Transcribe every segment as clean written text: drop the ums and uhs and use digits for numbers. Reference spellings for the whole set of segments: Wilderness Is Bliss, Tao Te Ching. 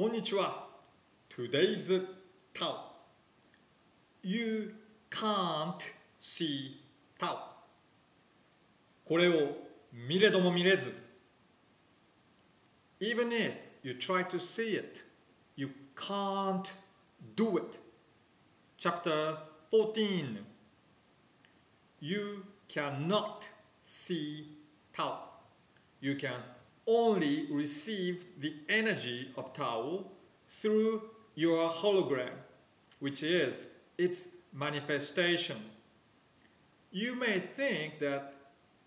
Konnichiwa. Today's Tao. You can't see Tao. これを見れども見れず。Even if you try to see it, you can't do it. Chapter 14. You cannot see Tao. You can only receive the energy of Tao through your hologram, which is its manifestation. You may think that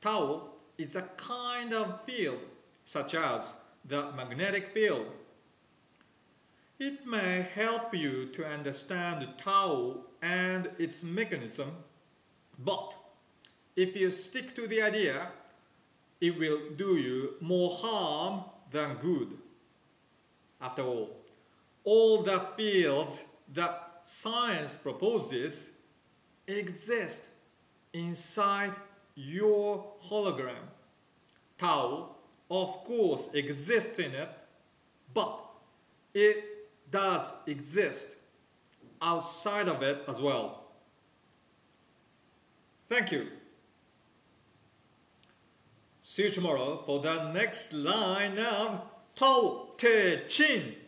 Tao is a kind of field, such as the magnetic field. It may help you to understand Tao and its mechanism, but if you stick to the idea, it will do you more harm than good. After all the fields that science proposes exist inside your hologram. Tao, of course, exists in it, but it does exist outside of it as well. Thank you. See you tomorrow for the next line of Tao Te Ching.